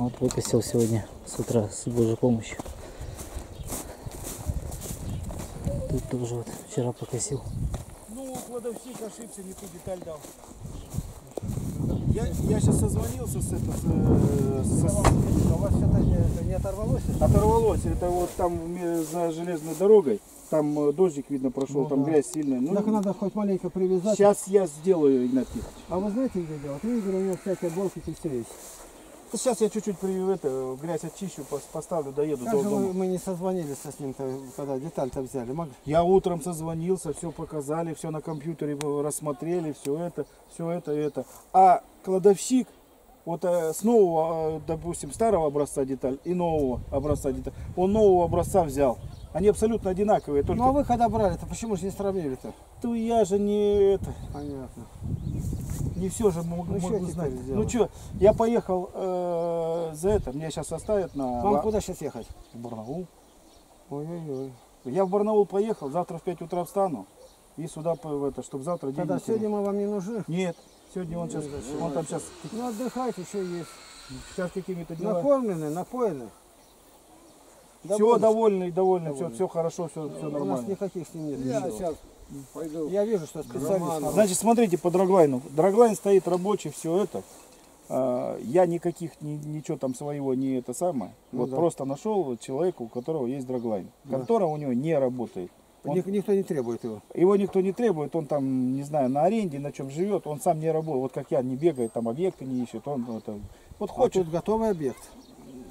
Вот выкосил сегодня с утра с Божьей помощью. Тут тоже вот вчера покосил. Ну, кладовщик ошибся, не ту деталь дал. Я сейчас созвонился с этого. У вас что-то не оторвалось? Оторвалось. Это вот там за железной дорогой. Там дождик, видно, прошел, ну, там да. Грязь сильная. Ну, так надо хоть маленько привязать. Сейчас я сделаю, Игнат Игоревич. А вы знаете, где дело? Игорь, у него всякие болты и все есть. Сейчас я чуть-чуть грязь очищу, поставлю, доеду до дома. Мы не созвонились с ним, когда деталь-то взяли. Я утром созвонился, все показали, все на компьютере рассмотрели, все это. А кладовщик, вот с нового, допустим, старого образца деталь и нового образца деталь, он нового образца взял. Они абсолютно одинаковые. Только... Ну а вы когда брали-то, почему же не сравнили-то? То я же не это... Понятно. Не все же могу знать. Ну что, я поехал за это, меня сейчас оставят на... Вам куда сейчас ехать? В Барнаул. Ой-ой-ой. Я в Барнаул поехал, завтра в 5 утра встану. И сюда, чтобы завтра день... Тогда сегодня мы вам не нужны? Нет, сегодня он сейчас... Он там сейчас... Ну отдыхать еще есть. Сейчас какими-то делами. Накормлены, напоены. Все, довольны, все хорошо, все нормально. У нас никаких с ним нет. Я сейчас пойду. Я вижу, что специалист. Значит, смотрите по Драглайну. Драглайн стоит рабочий, все это. Я ничего там своего не это самое. Ну, вот да. Просто нашел человека, у которого есть Драглайн. Да. Контора у него не работает. Он, никто не требует его. Его никто не требует, он там, не знаю, на аренде, на чем живет, он сам не работает. Вот как я, не бегает, там объекты не ищет. Вот хочет. А тут готовый объект.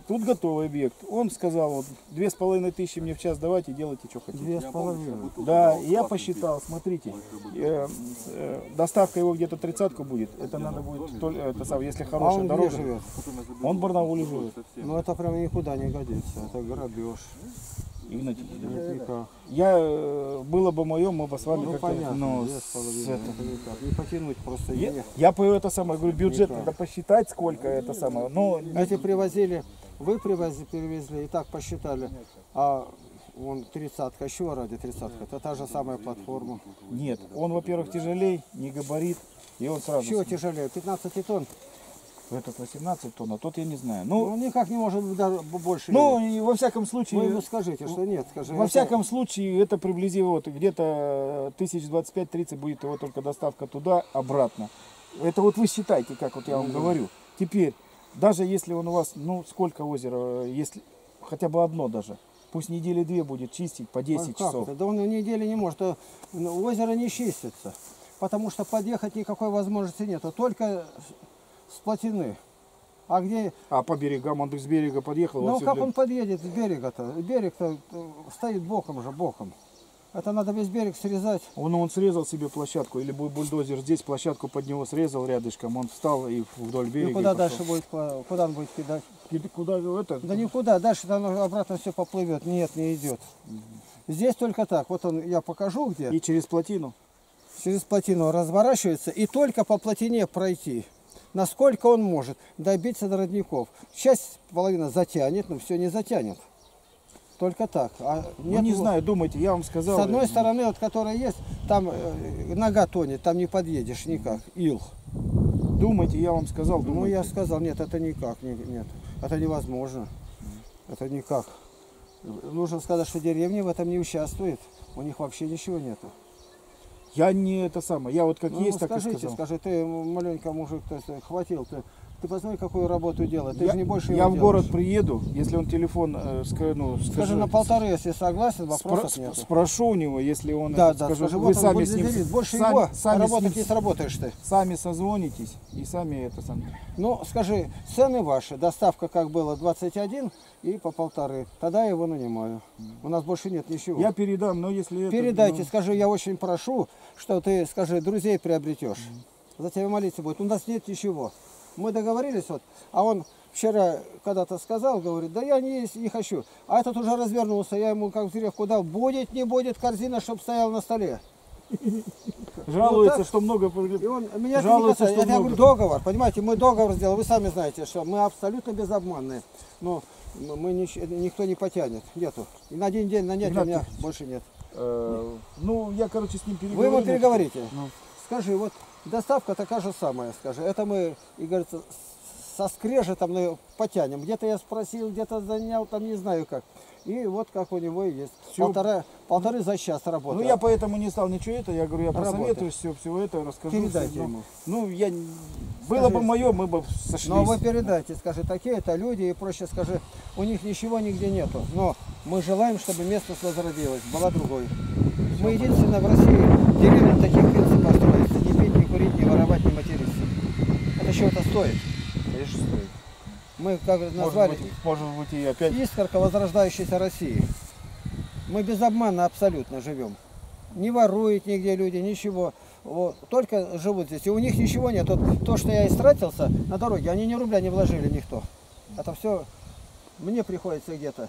Тут готовый объект. Он сказал, вот 2500 мне в час давайте, делайте, что хотите. 2500. Да, я посчитал, смотрите, доставка его где-то 30-ку будет. Это надо будет, если хорошая дорога. Живет? Он в Барнауле живет. Ну это прям никуда не годится, это грабеж. Игнатий, было бы моем, мы бы с вами как-то... Ну, не потянуть просто. Я по это самое говорю, бюджет надо посчитать, сколько это самое. Но эти привозили... Вы привезли и так посчитали, а он 30-ка, чего ради 30-ка? Это та же самая платформа. Нет, он, во-первых, тяжелее, не габарит, и он сразу... Чего тяжелее? 15 тонн? Этот 18 тонн, а тот я не знаю. Ну никак не может быть больше. Ну, и во всяком случае... Вы скажите, что нет, скажите. Во всяком случае, это приблизительно вот, где-то 1025-30 будет его только доставка туда, обратно. Это вот вы считайте, как вот я вам говорю. Теперь... Даже если он у вас, ну сколько озера, если хотя бы одно даже, пусть недели две будет чистить по 10 часов. Это? Да он в неделю не может, озеро не чистится, потому что подъехать никакой возможности нету, только с плотины. А где? А по берегам, он с берега подъехал? Ну как он подъедет с берега-то? Берег-то стоит боком. Это надо весь берег срезать. Он срезал себе площадку, или бульдозер здесь площадку под него срезал рядышком, он встал и вдоль берега. И куда дальше будет, куда он будет кидать? Да никуда, дальше оно обратно все поплывет, нет, не идет. Здесь только так, вот он, я покажу где. И через плотину? Через плотину разворачивается и только по плотине пройти. Насколько он может добиться до родников. Часть половина затянет, но все не затянет. Только так. А ну, не знаю, думайте, я вам сказал. С одной стороны, вот которая есть, там нога тонет, там не подъедешь никак. Ил. Думайте, я вам сказал. Думайте. Ну я сказал, нет, это никак, нет, это невозможно. Это никак. Нужно сказать, что деревня в этом не участвует. У них вообще ничего нету. Я не это самое. Я вот как ну, есть, так и сказал. Скажи, ты маленько мужик, ты хватил, ты. Ты посмотри, какую работу делать. Ты же не больше я в город приеду, если он телефон... скажи на полторы, если согласен, вопросов нет. Спрошу у него, если он... Да, скажу, вы сами с ним... Больше его работать не сработаешь ты. Сами созвонитесь и сами это... Ну, скажи, цены ваши, доставка как было 21 и по полторы. Тогда я его нанимаю. У нас больше нет ничего. Я передам, но если... Передайте, скажи, я очень прошу, что ты, скажи, друзей приобретешь. За тебя молиться будет. У нас нет ничего. Мы договорились, вот, а он вчера когда-то сказал, говорит, да я не есть, не хочу. А этот уже развернулся, я ему как в деревку дал, будет, не будет корзина, чтобы стояла на столе. Жалуется, что много... Меня жалуется, что много. Я говорю, договор, понимаете, мы договор сделали, вы сами знаете, что мы абсолютно безобманные. Но мы никто не потянет, нету. И на один день, на нет, у меня больше нет. Ну, я, короче, с ним переговорю. Вы его переговорите. Скажи, вот... Доставка такая же самая, скажи. Это мы, и говорится, со скрежетом потянем. Где-то я спросил, где-то занял, там не знаю как. И вот как у него и есть. Все. Полторы за час работает. Ну я поэтому не стал ничего это, я говорю, я посоветую всего это, расскажу. Передайте ему. Ну я, скажи, было бы мое, мы бы сошлись. Ну а вы передайте, скажи, такие это люди, и проще скажи, у них ничего нигде нету. Но мы желаем, чтобы местность возродилась, была другой. Все. Мы единственное в России деревьям таких принципов построится. Не пить, не курить, не воровать, не материться. Это чего-то стоит. Конечно стоит. Мы как назвали, может быть, и опять искорка возрождающейся России. Мы без обмана абсолютно живем. Не воруют нигде люди, ничего. Вот, только живут здесь. И у них ничего нет. Вот, то, что я истратился на дороге, они ни рубля не вложили никто. Это все мне приходится где-то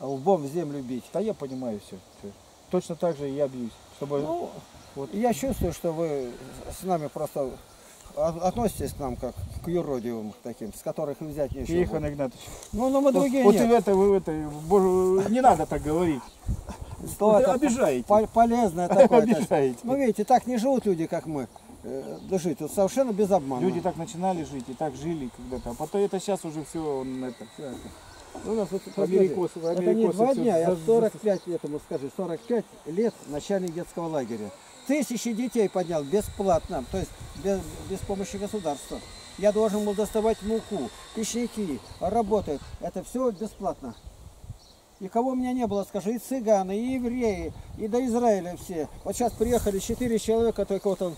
лбом в землю бить. Да я понимаю все. Точно так же и я бьюсь. Чтобы... Ну, вот. Я чувствую, что вы с нами просто... Относитесь к нам как к юродивым таким, с которых взять нечего. Ихан Игнатович. Ну мы другие вот, нет. Вот вы это, боже, не надо так говорить. Что это обижаете. Полезное такое. Обижаете. Ну видите, так не живут люди, как мы. Жить, вот совершенно без обмана. Люди так начинали жить и так жили когда-то. А потом это сейчас уже все, все это. У нас вот, это не 2 дня, а 45 лет, ему скажи, 45 лет начальник детского лагеря. Тысячи детей поднял бесплатно, то есть без помощи государства. Я должен был доставать муку, пищевики, работать. Это все бесплатно. И кого у меня не было, скажи, и цыганы, и евреи, и до Израиля все. Вот сейчас приехали 4 человека, только вот он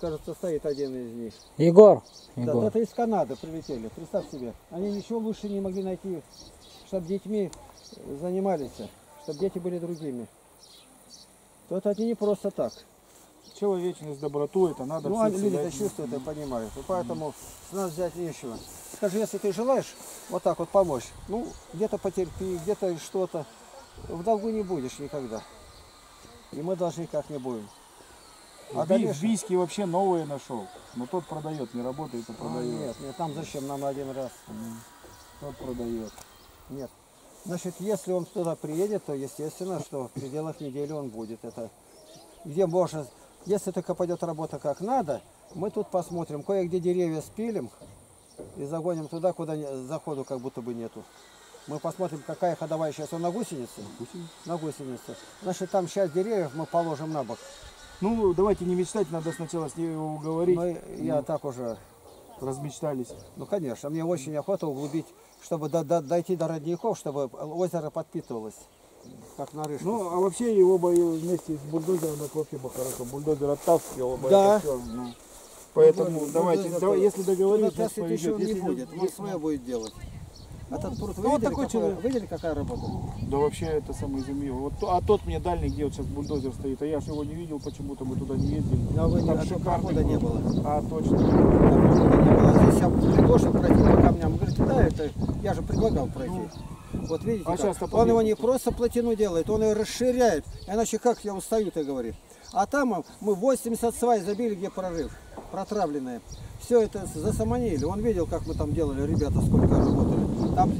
кажется, стоит один из них. Егор. Да, Егор. Это из Канады прилетели, представь себе. Они ничего лучше не могли найти, чтобы детьми занимались, чтобы дети были другими. Вот они не просто так. Человечность, доброту, это надо... Ну, люди это чувствуют, я понимаю. И поэтому с нас взять нечего. Скажи, если ты желаешь вот так вот помочь, ну, где-то потерпи, где-то что-то. В долгу не будешь никогда. И мы должны как не будем. А в Бийске вообще новые нашел. Но тот продает, не работает, а продает. Нет, там зачем нам один раз? Тот продает. Нет. Значит, если он туда приедет, то естественно, что в пределах недели он будет. Это где можно, если только пойдет работа как надо, мы тут посмотрим, кое-где деревья спилим и загоним туда, куда заходу как будто бы нету. Мы посмотрим, какая ходовая сейчас он на гусенице. На гусенице. Значит, там сейчас деревьев мы положим на бок. Ну, давайте не мечтать, надо сначала с ней уговорить. Я так уже... Размечтались. Ну, конечно, мне очень охота углубить, чтобы дойти до родников, чтобы озеро подпитывалось, как на Рыжке. Ну, а вообще его боялись вместе с бульдозером, так вообще бы хорошо. Бульдозер оттаскивал. Да. Ну, поэтому бульдозер, давайте, если договорились, то еще не будет. Он свое будет делать. А там труд, ну, видели, какая работа? Да вообще это самое изумило. Вот, а тот мне дальний, где вот сейчас бульдозер стоит, а я же его не видел, почему-то мы туда не ездили. А вы там прохода не было. А, точно. Там прохода не было. Здесь я предложил пройти по камням. Говорит, да, это я же предлагал пройти. Ну, вот видите, он его не просто плотину делает, он ее расширяет. Иначе как я устаю-то, говорит. А там мы 80 свай забили, где прорыв, протравленные. Все это засаманили. Он видел, как мы там делали, ребята, сколько работали. Там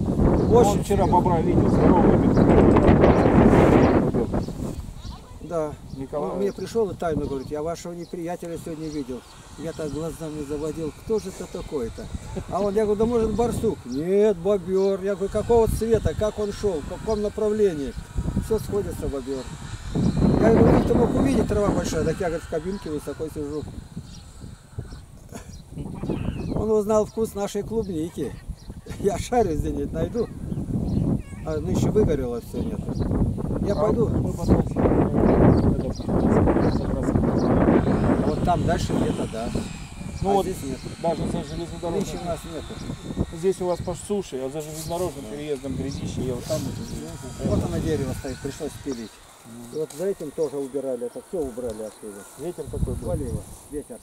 очень вчера бобра видел, здоровый. Да. Николай. Он мне пришел и тайно говорит, я вашего неприятеля сегодня видел. Я так глазами заводил, кто же это такой-то? А он, я говорю, да может барсук? Нет, бобер. Я говорю, какого цвета, как он шел, в каком направлении? Все сходится, бобер. Я говорю, ты мог увидеть, трава большая, так я, говорит, в кабинке высоко сижу. Он узнал вкус нашей клубники. Я шарю где-нибудь найду. А, ну еще выгорело все, нет. Я пойду. А вот там дальше где-то, да. Ну а вот здесь нет. Даже за железнодорожным. Здесь у нас нету. Здесь у вас по суше, а за железнодорожным переездом грязище. Я вот там. Вот оно дерево стоит, пришлось пилить. И вот за этим тоже убирали, это все убрали отсюда. Ветер такой болело. Ветер.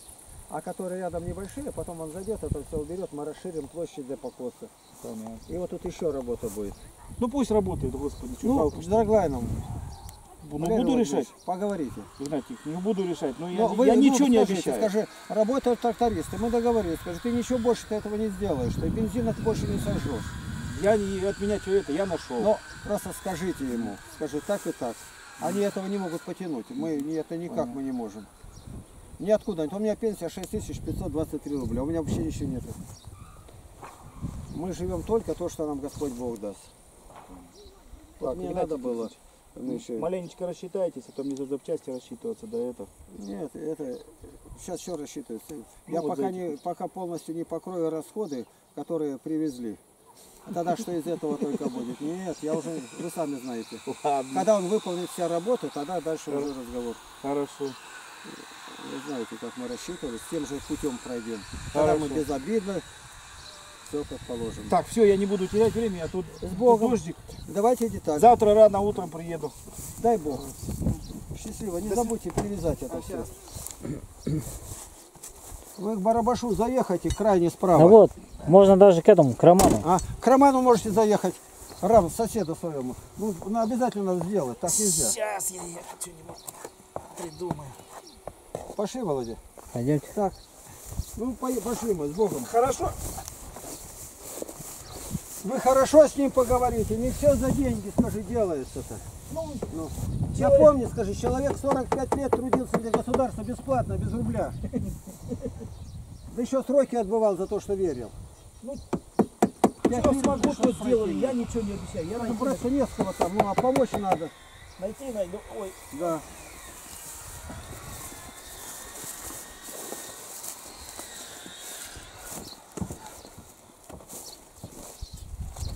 А которые рядом небольшие, потом он зайдет, это все уберет, мы расширим площадь для покоса. Понятно. И вот тут еще работа будет. Ну пусть работает, господи. Ну, с Драглайном. Ну, буду решать. Поговорите. Игнатик, не буду решать, но я ничего не обещаю. Скажи, работают трактористы, мы договорились, скажи, ты ничего больше ты этого не сделаешь, ты бензина больше не сожжешь. Я не отменять все это, я нашел. Но просто скажите ему, скажи так и так. Они этого не могут потянуть, мы это никак мы не можем. Ниоткуда. У меня пенсия 6523 рубля. У меня вообще ничего нету. Мы живем только то, что нам Господь Бог даст. Так, мне надо было. Маленечко рассчитайтесь, а то мне за запчасти рассчитываться до этого. Нет, это сейчас еще рассчитывается. Ну, я вот пока полностью не покрою расходы, которые привезли. Тогда что из этого только будет? Нет, я уже, вы сами знаете. Ладно. Когда он выполнит все работы, тогда дальше уже разговор. Хорошо. Вы знаете, как мы рассчитывали, с тем же путем пройдем. Хорошо. Когда мы безобидны, все как положено. Так, все, я не буду терять время, а тут с Богом. Дождик. Давайте детали. Завтра рано утром приеду. Дай Бог. Счастливо, не забудьте привязать это все. Вы к Барабашу заехайте, крайне справа. Ну вот, можно даже к этому, к Роману. А, к Роману можете заехать. Рам, соседу своему. Ну, обязательно надо сделать, так нельзя. Сейчас я что-нибудь придумаю. Пошли, Володя. Пойдемте. Так. Ну, пошли мы, с Богом. Хорошо. Вы хорошо с ним поговорите, не все за деньги, скажи, делается-то. Ну, запомни, скажи, человек 45 лет трудился для государства бесплатно, без рубля. Да еще сроки отбывал за то, что верил. Ну, я что смогу, что сделаю, я ничего не обещаю. Я просто резкого там, ну а помочь надо. Найти найду, ой. Да.